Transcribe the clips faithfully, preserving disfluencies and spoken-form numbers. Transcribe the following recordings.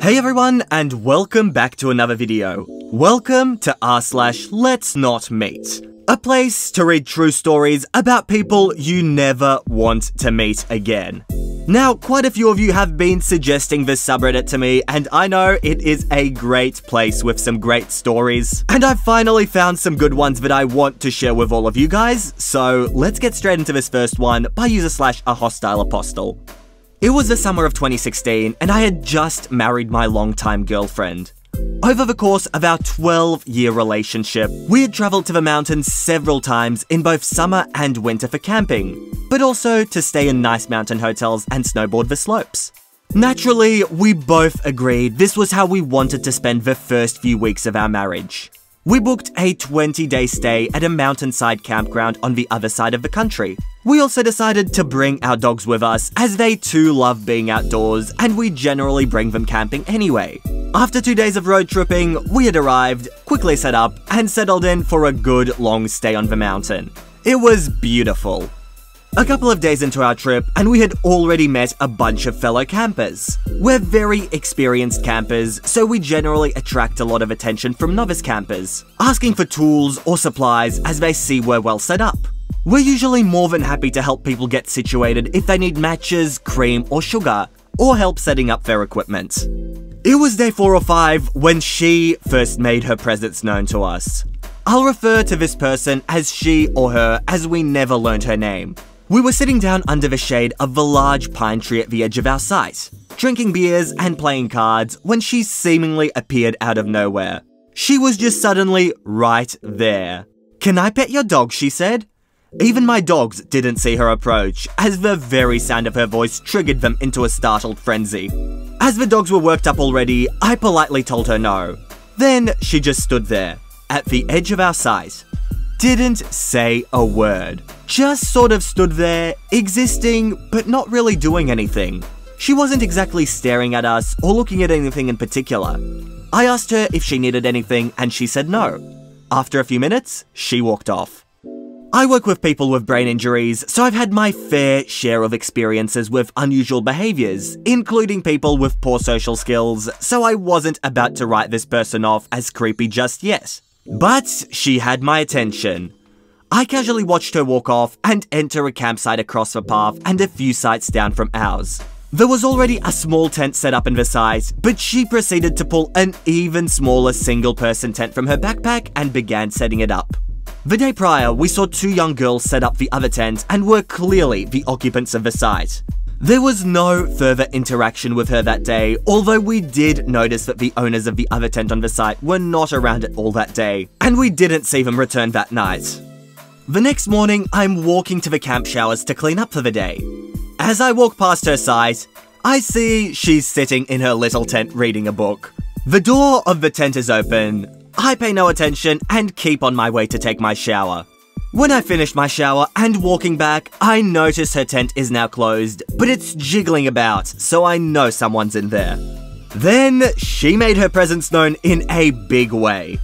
Hey everyone, and welcome back to another video. Welcome to r slash let's not meet. A place to read true stories about people you never want to meet again. Now, quite a few of you have been suggesting this subreddit to me, and I know it is a great place with some great stories. And I've finally found some good ones that I want to share with all of you guys, so let's get straight into this first one by user slash a hostile apostle. It was the summer of twenty sixteen, and I had just married my longtime girlfriend. Over the course of our twelve-year relationship, we had traveled to the mountains several times in both summer and winter for camping, but also to stay in nice mountain hotels and snowboard the slopes. Naturally, we both agreed this was how we wanted to spend the first few weeks of our marriage. We booked a twenty-day stay at a mountainside campground on the other side of the country. We also decided to bring our dogs with us, as they too love being outdoors, and we generally bring them camping anyway. After two days of road tripping, we had arrived, quickly set up, and settled in for a good long stay on the mountain. It was beautiful. A couple of days into our trip, and we had already met a bunch of fellow campers. We're very experienced campers, so we generally attract a lot of attention from novice campers, asking for tools or supplies as they see we're well set up. We're usually more than happy to help people get situated if they need matches, cream, or sugar, or help setting up their equipment. It was day four or five when she first made her presence known to us. I'll refer to this person as she or her, as we never learned her name. We were sitting down under the shade of the large pine tree at the edge of our site, drinking beers and playing cards, when she seemingly appeared out of nowhere. She was just suddenly right there. "Can I pet your dog?" she said. Even my dogs didn't see her approach, as the very sound of her voice triggered them into a startled frenzy. As the dogs were worked up already, I politely told her no. Then she just stood there, at the edge of our site. Didn't say a word. Just sort of stood there, existing, but not really doing anything. She wasn't exactly staring at us or looking at anything in particular. I asked her if she needed anything, and she said no. After a few minutes, she walked off. I work with people with brain injuries, so I've had my fair share of experiences with unusual behaviors, including people with poor social skills, so I wasn't about to write this person off as creepy just yet. But she had my attention. I casually watched her walk off and enter a campsite across the path and a few sites down from ours. There was already a small tent set up in the site, but she proceeded to pull an even smaller single-person tent from her backpack and began setting it up. The day prior, we saw two young girls set up the other tent and were clearly the occupants of the site. There was no further interaction with her that day, although we did notice that the owners of the other tent on the site were not around at all that day, and we didn't see them return that night. The next morning, I'm walking to the camp showers to clean up for the day. As I walk past her site, I see she's sitting in her little tent reading a book. The door of the tent is open. I pay no attention and keep on my way to take my shower. When I finish my shower and walking back, I notice her tent is now closed, but it's jiggling about, so I know someone's in there. Then she made her presence known in a big way.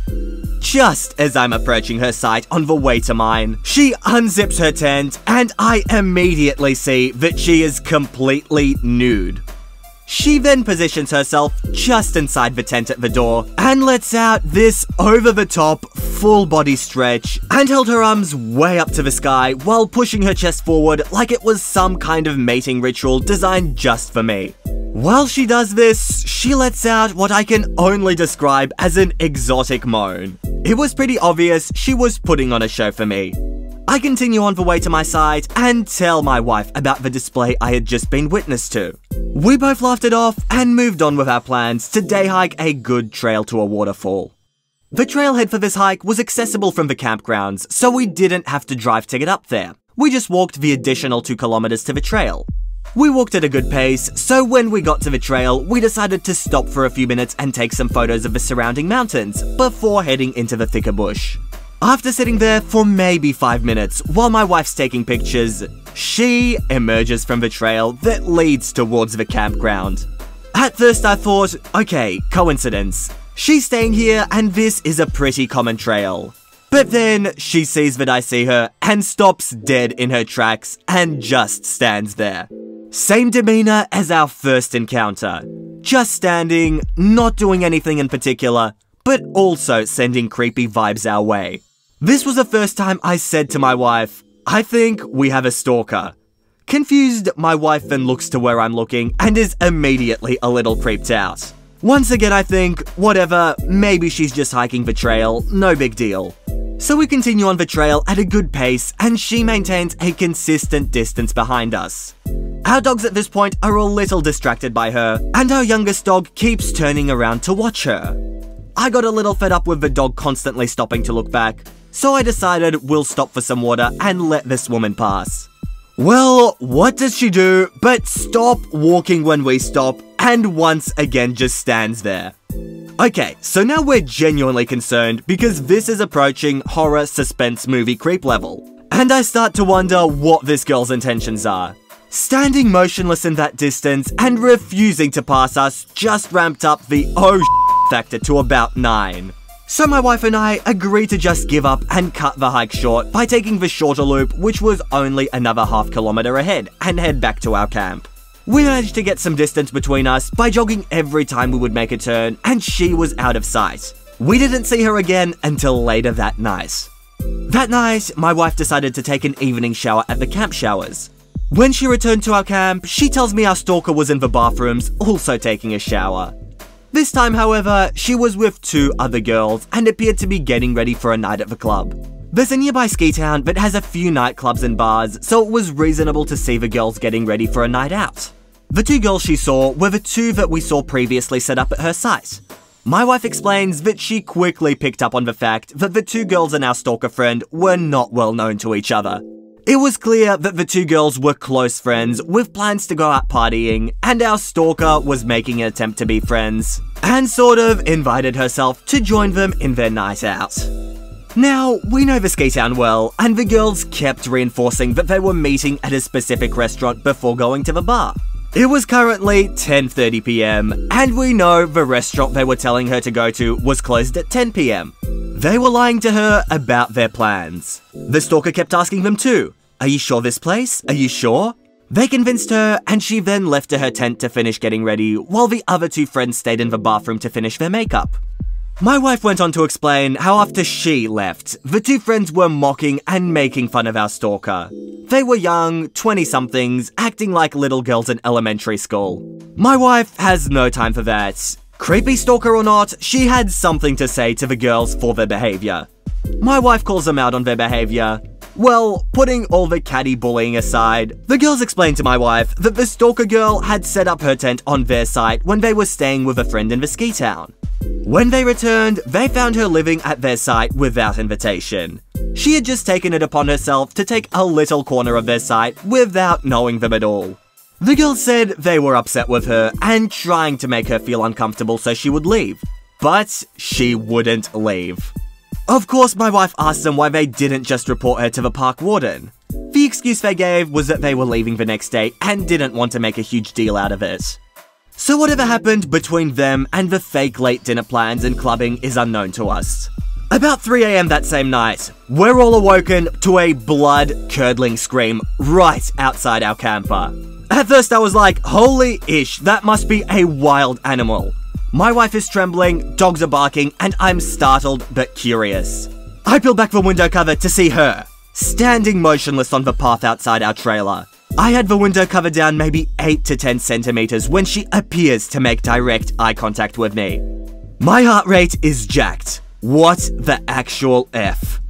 Just as I'm approaching her site on the way to mine, she unzips her tent and I immediately see that she is completely nude. She then positions herself just inside the tent at the door and lets out this over-the-top, full-body stretch and held her arms way up to the sky while pushing her chest forward like it was some kind of mating ritual designed just for me. While she does this, she lets out what I can only describe as an exotic moan. It was pretty obvious she was putting on a show for me. I continue on the way to my site and tell my wife about the display I had just been witness to. We both laughed it off and moved on with our plans to day hike a good trail to a waterfall. The trailhead for this hike was accessible from the campgrounds, so we didn't have to drive to get up there. We just walked the additional two kilometers to the trail. We walked at a good pace, so when we got to the trail, we decided to stop for a few minutes and take some photos of the surrounding mountains before heading into the thicker bush. After sitting there for maybe five minutes while my wife's taking pictures, she emerges from the trail that leads towards the campground. At first I thought, okay, coincidence. She's staying here and this is a pretty common trail. But then she sees that I see her and stops dead in her tracks and just stands there. Same demeanor as our first encounter. just standing, not doing anything in particular, but also sending creepy vibes our way. This was the first time I said to my wife, I think we have a stalker. Confused, my wife then looks to where I'm looking and is immediately a little creeped out. Once again, I think, whatever, maybe she's just hiking the trail, no big deal. So we continue on the trail at a good pace and she maintains a consistent distance behind us. Our dogs at this point are a little distracted by her and our youngest dog keeps turning around to watch her. I got a little fed up with the dog constantly stopping to look back, so I decided we'll stop for some water and let this woman pass. Well, what does she do but stop walking when we stop and once again just stands there. Okay, so now we're genuinely concerned because this is approaching horror suspense movie creep level. And I start to wonder what this girl's intentions are. Standing motionless in that distance and refusing to pass us just ramped up the oh sh** factor to about nine. So my wife and I agree to just give up and cut the hike short by taking the shorter loop, which was only another half kilometer ahead, and head back to our camp. We managed to get some distance between us by jogging every time we would make a turn, and she was out of sight. We didn't see her again until later that night. That night, my wife decided to take an evening shower at the camp showers. When she returned to our camp, she tells me our stalker was in the bathrooms, also taking a shower. This time, however, she was with two other girls and appeared to be getting ready for a night at the club. There's a nearby ski town that has a few nightclubs and bars, so it was reasonable to see the girls getting ready for a night out. The two girls she saw were the two that we saw previously set up at her site. My wife explains that she quickly picked up on the fact that the two girls and our stalker friend were not well known to each other. It was clear that the two girls were close friends with plans to go out partying, and our stalker was making an attempt to be friends, and sort of invited herself to join them in their night out. Now, we know the ski town well, and the girls kept reinforcing that they were meeting at a specific restaurant before going to the bar. It was currently ten thirty p m, and we know the restaurant they were telling her to go to was closed at ten p m. They were lying to her about their plans. The stalker kept asking them too, "Are you sure this place? Are you sure?" They convinced her, and she then left to her tent to finish getting ready, while the other two friends stayed in the bathroom to finish their makeup. My wife went on to explain how after she left, the two friends were mocking and making fun of our stalker. They were young, twenty-somethings, acting like little girls in elementary school. My wife has no time for that. Creepy stalker or not, she had something to say to the girls for their behavior. My wife calls them out on their behavior. Well, putting all the catty bullying aside, the girls explained to my wife that the stalker girl had set up her tent on their site when they were staying with a friend in the ski town. When they returned, they found her living at their site without invitation. She had just taken it upon herself to take a little corner of their site without knowing them at all. The girls said they were upset with her and trying to make her feel uncomfortable so she would leave, but she wouldn't leave. Of course, my wife asked them why they didn't just report her to the park warden. The excuse they gave was that they were leaving the next day and didn't want to make a huge deal out of it. So whatever happened between them and the fake late dinner plans and clubbing is unknown to us. About three a m that same night, we're all awoken to a blood-curdling scream right outside our camper. At first I was like, holy ish, that must be a wild animal. My wife is trembling, dogs are barking, and I'm startled but curious. I peel back the window cover to see her, standing motionless on the path outside our trailer. I had the window cover down maybe eight to ten centimeters when she appears to make direct eye contact with me. My heart rate is jacked. What the actual F?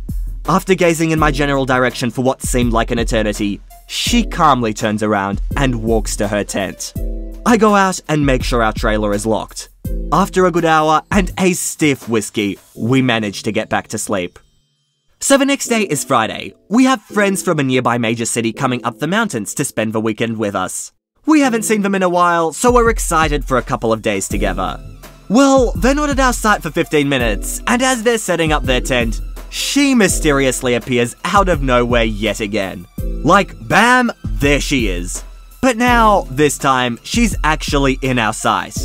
After gazing in my general direction for what seemed like an eternity, she calmly turns around and walks to her tent. I go out and make sure our trailer is locked. After a good hour and a stiff whiskey, we manage to get back to sleep. So the next day is Friday. We have friends from a nearby major city coming up the mountains to spend the weekend with us. We haven't seen them in a while, so we're excited for a couple of days together. Well, they're not at our site for fifteen minutes, and as they're setting up their tent, she mysteriously appears out of nowhere yet again. Like, bam, there she is. But now, this time, she's actually in our site.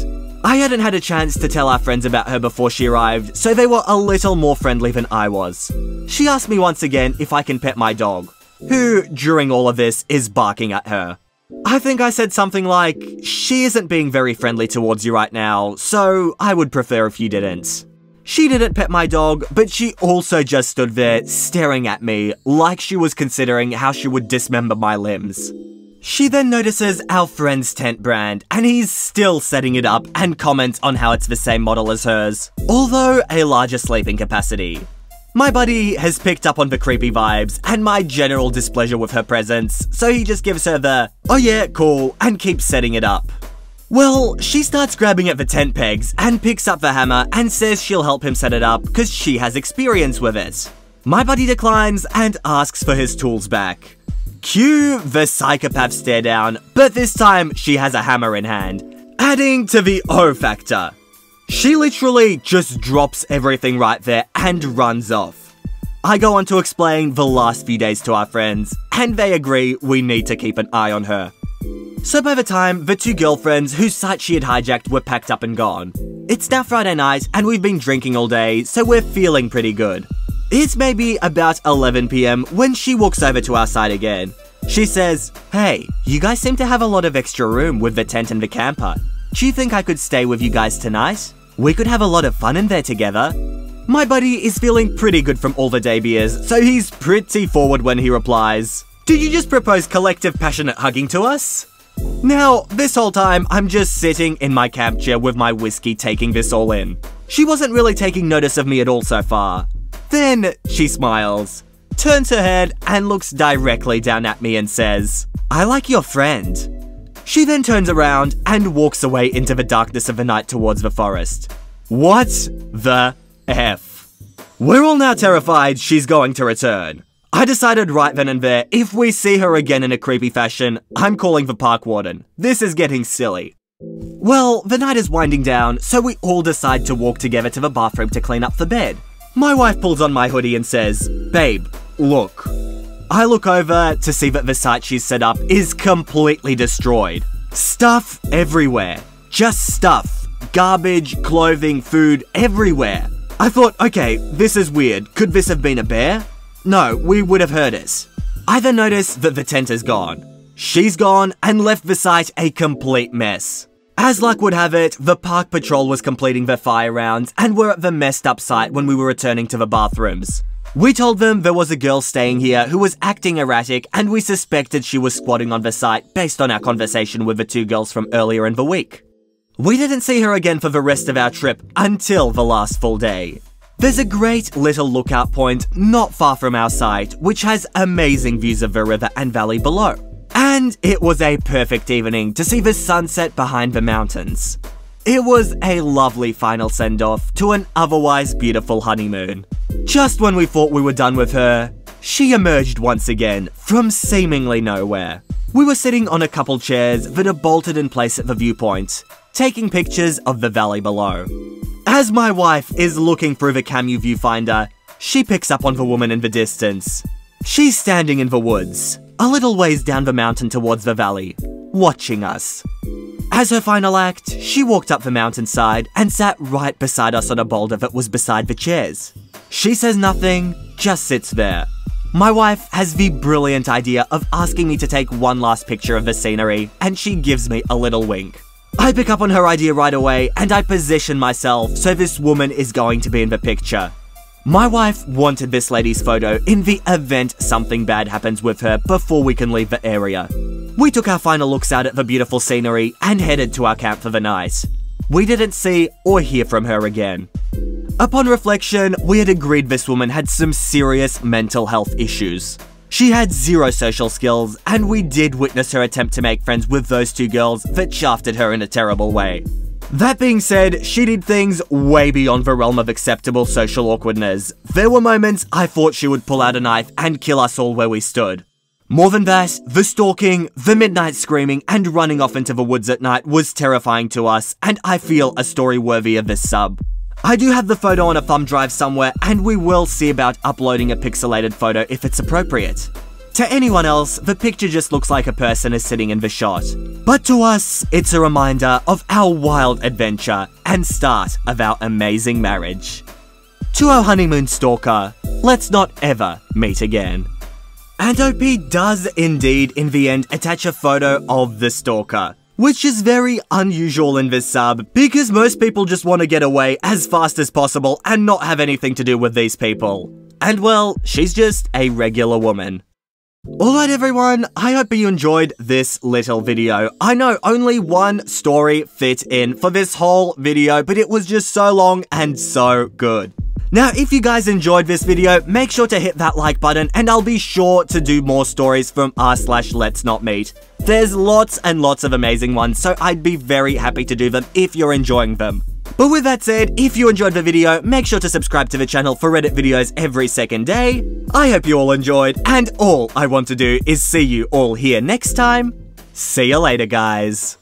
I hadn't had a chance to tell our friends about her before she arrived, so they were a little more friendly than I was. She asked me once again if I can pet my dog, who, during all of this, is barking at her. I think I said something like, she isn't being very friendly towards you right now, so I would prefer if you didn't. She didn't pet my dog, but she also just stood there staring at me like she was considering how she would dismember my limbs. She then notices our friend's tent brand, and he's still setting it up and comments on how it's the same model as hers, although a larger sleeping capacity. My buddy has picked up on the creepy vibes and my general displeasure with her presence, so he just gives her the, oh yeah, cool, and keeps setting it up. Well, she starts grabbing at the tent pegs and picks up the hammer and says she'll help him set it up because she has experience with it. My buddy declines and asks for his tools back. Cue the psychopath stare down, but this time she has a hammer in hand, adding to the O factor. She literally just drops everything right there and runs off. I go on to explain the last few days to our friends, and they agree we need to keep an eye on her. So by the time the two girlfriends whose site she had hijacked were packed up and gone. It's now Friday night and we've been drinking all day, so we're feeling pretty good. It's maybe about eleven p m when she walks over to our side again. She says, hey, you guys seem to have a lot of extra room with the tent and the camper. Do you think I could stay with you guys tonight? We could have a lot of fun in there together. My buddy is feeling pretty good from all the day beers, so he's pretty forward when he replies, did you just propose collective passionate hugging to us? Now, this whole time, I'm just sitting in my camp chair with my whiskey taking this all in. She wasn't really taking notice of me at all so far. Then she smiles, turns her head and looks directly down at me and says, I like your friend. She then turns around and walks away into the darkness of the night towards the forest. What the F? We're all now terrified she's going to return. I decided right then and there, if we see her again in a creepy fashion, I'm calling the park warden. This is getting silly. Well, the night is winding down, so we all decide to walk together to the bathroom to clean up the bed. My wife pulls on my hoodie and says, babe, look. I look over to see that the site she's set up is completely destroyed. Stuff everywhere. Just stuff. Garbage, clothing, food, everywhere. I thought, okay, this is weird. Could this have been a bear? No, we would have heard it. I then notice that the tent is gone. She's gone and left the site a complete mess. As luck would have it, the park patrol was completing their fire rounds and were at the messed up site when we were returning to the bathrooms. We told them there was a girl staying here who was acting erratic and we suspected she was squatting on the site based on our conversation with the two girls from earlier in the week. We didn't see her again for the rest of our trip until the last full day. There's a great little lookout point not far from our site, which has amazing views of the river and valley below. And it was a perfect evening to see the sunset behind the mountains. It was a lovely final send-off to an otherwise beautiful honeymoon. Just when we thought we were done with her, she emerged once again from seemingly nowhere. We were sitting on a couple chairs that are bolted in place at the viewpoint, taking pictures of the valley below. As my wife is looking through the Camu viewfinder, she picks up on the woman in the distance. She's standing in the woods, a little ways down the mountain towards the valley, watching us. As her final act, she walked up the mountainside and sat right beside us on a boulder that was beside the chairs. She says nothing, just sits there. My wife has the brilliant idea of asking me to take one last picture of the scenery, and she gives me a little wink. I pick up on her idea right away and I position myself so this woman is going to be in the picture. My wife wanted this lady's photo in the event something bad happens with her before we can leave the area. We took our final looks out at the beautiful scenery and headed to our camp for the night. We didn't see or hear from her again. Upon reflection, we had agreed this woman had some serious mental health issues. She had zero social skills, and we did witness her attempt to make friends with those two girls that shafted her in a terrible way. That being said, she did things way beyond the realm of acceptable social awkwardness. There were moments I thought she would pull out a knife and kill us all where we stood. More than that, the stalking, the midnight screaming, and running off into the woods at night was terrifying to us, and I feel a story worthy of this sub. I do have the photo on a thumb drive somewhere, and we will see about uploading a pixelated photo if it's appropriate. To anyone else, the picture just looks like a person is sitting in the shot. But to us, it's a reminder of our wild adventure and start of our amazing marriage. To our honeymoon stalker, let's not ever meet again. And O P does indeed, in the end, attach a photo of the stalker, which is very unusual in this sub, because most people just want to get away as fast as possible and not have anything to do with these people. And well, she's just a regular woman. Alright everyone, I hope you enjoyed this little video. I know only one story fit in for this whole video, but it was just so long and so good. Now, if you guys enjoyed this video, make sure to hit that like button and I'll be sure to do more stories from r slash Let's Not Meet. There's lots and lots of amazing ones, so I'd be very happy to do them if you're enjoying them. But with that said, if you enjoyed the video, make sure to subscribe to the channel for Reddit videos every second day. I hope you all enjoyed, and all I want to do is see you all here next time. See you later, guys.